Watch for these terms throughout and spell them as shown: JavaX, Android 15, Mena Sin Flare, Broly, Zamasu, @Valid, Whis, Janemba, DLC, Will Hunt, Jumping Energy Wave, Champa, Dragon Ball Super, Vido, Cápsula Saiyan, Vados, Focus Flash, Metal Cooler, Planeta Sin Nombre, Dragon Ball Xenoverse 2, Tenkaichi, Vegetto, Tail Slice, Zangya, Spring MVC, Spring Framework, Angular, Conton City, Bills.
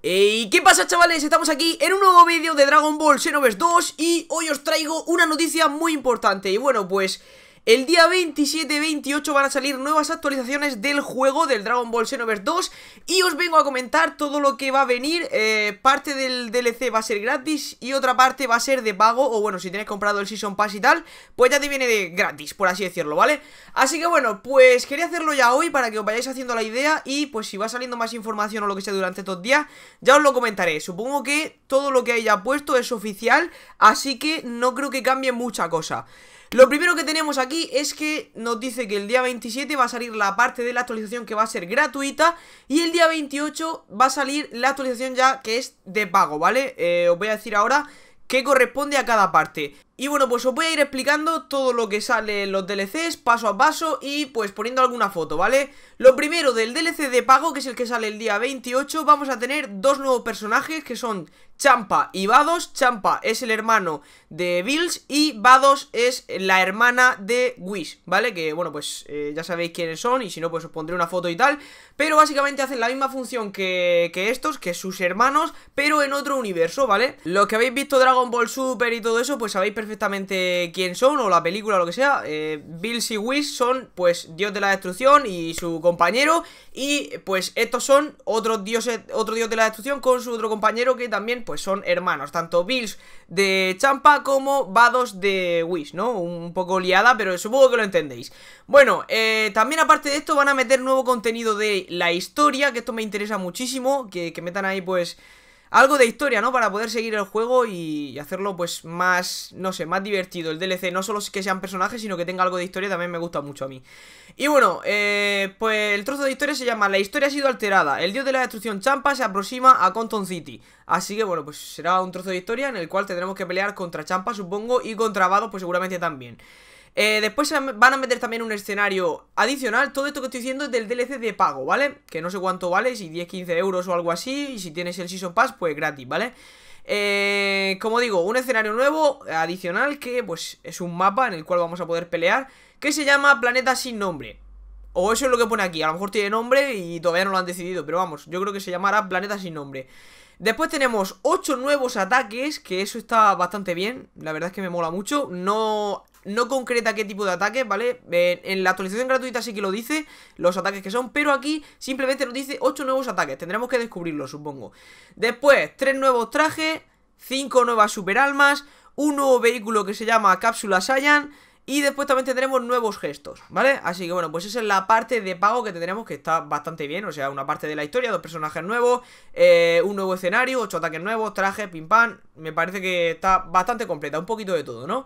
¡Hey! ¿Qué pasa, chavales? Estamos aquí en un nuevo vídeo de Dragon Ball Xenoverse 2 y hoy os traigo una noticia muy importante. Y bueno, pues el día 27 y 28 van a salir nuevas actualizaciones del juego del Dragon Ball Xenoverse 2 y os vengo a comentar todo lo que va a venir. Parte del DLC va a ser gratis y otra parte va a ser de pago, o bueno, si tenéis comprado el Season Pass y tal, pues ya te viene de gratis, por así decirlo, ¿vale? Así que bueno, pues quería hacerlo ya hoy para que os vayáis haciendo la idea y pues si va saliendo más información o lo que sea durante estos días, ya os lo comentaré. Supongo que todo lo que haya puesto es oficial, así que no creo que cambie mucha cosa. Lo primero que tenemos aquí es que nos dice que el día 27 va a salir la parte de la actualización que va a ser gratuita y el día 28 va a salir la actualización ya que es de pago, ¿vale? Os voy a decir ahora qué corresponde a cada parte. Y bueno, pues os voy a ir explicando todo lo que sale en los DLCs, paso a paso y pues poniendo alguna foto, ¿vale? Lo primero del DLC de pago, que es el que sale el día 28, vamos a tener dos nuevos personajes que son Champa y Vados. Champa es el hermano de Bills y Vados es la hermana de Whis, ¿vale? Que bueno, pues ya sabéis quiénes son y si no, pues os pondré una foto y tal. Pero básicamente hacen la misma función que estos, que sus hermanos, pero en otro universo, ¿vale? Los que habéis visto Dragon Ball Super y todo eso, pues sabéis perfectamente quién son, o la película o lo que sea. Bills y Whis son pues dios de la destrucción y su compañero, y pues estos son otros dioses, otro dios de la destrucción con su otro compañero que también pues son hermanos, tanto Bills de Champa como Vados de Whis, ¿no? Un poco liada, pero supongo que lo entendéis. Bueno, también aparte de esto van a meter nuevo contenido de la historia, que esto me interesa muchísimo, que metan ahí pues algo de historia, ¿no? Para poder seguir el juego y hacerlo pues más, no sé, más divertido el DLC. No solo que sean personajes, sino que tenga algo de historia, también me gusta mucho a mí. Y bueno, pues el trozo de historia se llama "La historia ha sido alterada. El dios de la destrucción Champa se aproxima a Conton City". Así que bueno, pues será un trozo de historia en el cual tendremos que pelear contra Champa, supongo, y contra Vados pues seguramente también. Después van a meter también un escenario adicional. Todo esto que estoy diciendo es del DLC de pago, ¿vale? Que no sé cuánto vale, si 10, 15 euros o algo así. Y si tienes el Season Pass, pues gratis, ¿vale? Como digo, un escenario nuevo, adicional, que pues es un mapa en el cual vamos a poder pelear, que se llama Planeta Sin Nombre. O eso es lo que pone aquí, a lo mejor tiene nombre y todavía no lo han decidido, pero vamos, yo creo que se llamará Planeta Sin Nombre. Después tenemos 8 nuevos ataques, que eso está bastante bien, la verdad es que me mola mucho. No concreta qué tipo de ataques, ¿vale? En la actualización gratuita sí que lo dice, los ataques que son, pero aquí simplemente nos dice 8 nuevos ataques, tendremos que descubrirlos, supongo. Después, 3 nuevos trajes, 5 nuevas superalmas, un nuevo vehículo que se llama Cápsula Saiyan. Y después también tendremos nuevos gestos, ¿vale? Así que bueno, pues esa es la parte de pago que tendremos, que está bastante bien. O sea, una parte de la historia, 2 personajes nuevos, un nuevo escenario, 8 ataques nuevos, traje, pim pam. Me parece que está bastante completa, un poquito de todo, ¿no?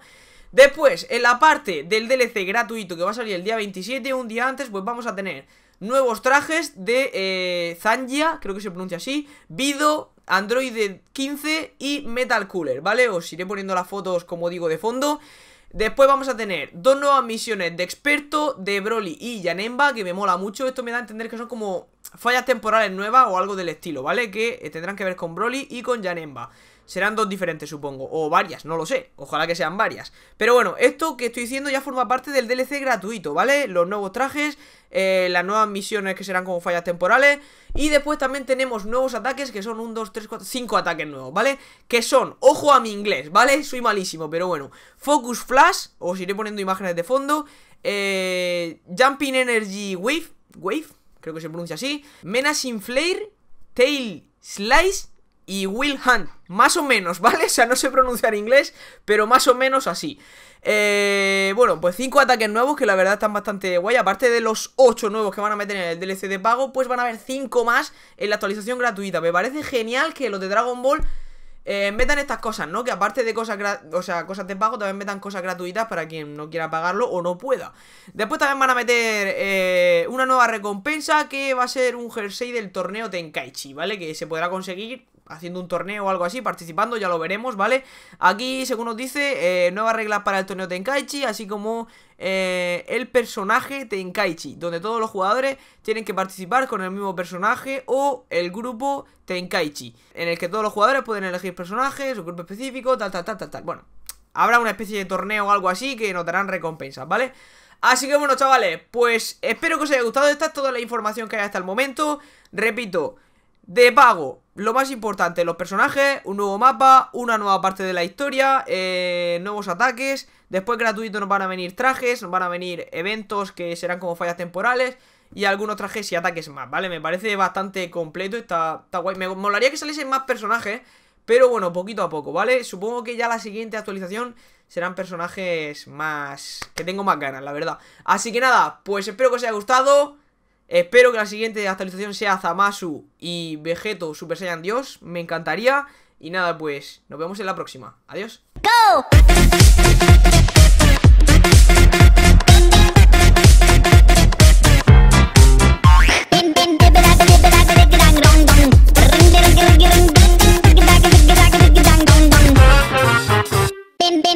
Después, en la parte del DLC gratuito que va a salir el día 27, un día antes, pues vamos a tener nuevos trajes de Zangya, creo que se pronuncia así, Vido, Android 15 y Metal Cooler, ¿vale? Os iré poniendo las fotos, como digo, de fondo. Después vamos a tener 2 nuevas misiones de experto de Broly y Janemba, que me mola mucho. Esto me da a entender que son como fallas temporales nuevas o algo del estilo, ¿vale? Que tendrán que ver con Broly y con Janemba. Serán 2 diferentes, supongo, o varias, no lo sé, ojalá que sean varias. Pero bueno, esto que estoy diciendo ya forma parte del DLC gratuito, ¿vale? Los nuevos trajes, las nuevas misiones que serán como fallas temporales. Y después también tenemos nuevos ataques, que son 1, 2, 3, 4, 5 ataques nuevos, ¿vale? Que son, ojo a mi inglés, ¿vale? Soy malísimo, pero bueno, Focus Flash, os iré poniendo imágenes de fondo, Jumping Energy Wave, creo que se pronuncia así, Mena Sin Flare, Tail Slice y Will Hunt, más o menos, ¿vale? O sea, no sé pronunciar inglés, pero más o menos así. Bueno, pues 5 ataques nuevos que la verdad están bastante guay. Aparte de los 8 nuevos que van a meter en el DLC de pago, pues van a haber 5 más en la actualización gratuita. Me parece genial que los de Dragon Ball metan estas cosas, ¿no? Que aparte de cosas, o sea, cosas de pago, también metan cosas gratuitas para quien no quiera pagarlo o no pueda. Después también van a meter una nueva recompensa, que va a ser un jersey del torneo Tenkaichi, ¿vale? Que se podrá conseguir haciendo un torneo o algo así, participando, ya lo veremos, ¿vale? Aquí, según nos dice, nuevas reglas para el torneo Tenkaichi, así como el personaje Tenkaichi, donde todos los jugadores tienen que participar con el mismo personaje, o el grupo Tenkaichi, en el que todos los jugadores pueden elegir personajes, un grupo específico, tal. Bueno, habrá una especie de torneo o algo así que nos darán recompensas, ¿vale? Así que bueno, chavales, pues espero que os haya gustado. Esta es toda la información que hay hasta el momento. Repito, de pago. Lo más importante, los personajes, un nuevo mapa, una nueva parte de la historia, nuevos ataques. Después gratuito nos van a venir trajes, nos van a venir eventos que serán como fallas temporales y algunos trajes y ataques más, ¿vale? Me parece bastante completo, está guay. Me molaría que saliesen más personajes, pero bueno, poquito a poco, ¿vale? Supongo que ya la siguiente actualización serán personajes más... que tengo más ganas, la verdad. Así que nada, pues espero que os haya gustado. Espero que la siguiente actualización sea Zamasu y Vegetto Super Saiyan Dios. Me encantaría. Y nada, pues nos vemos en la próxima. Adiós. ¡Go!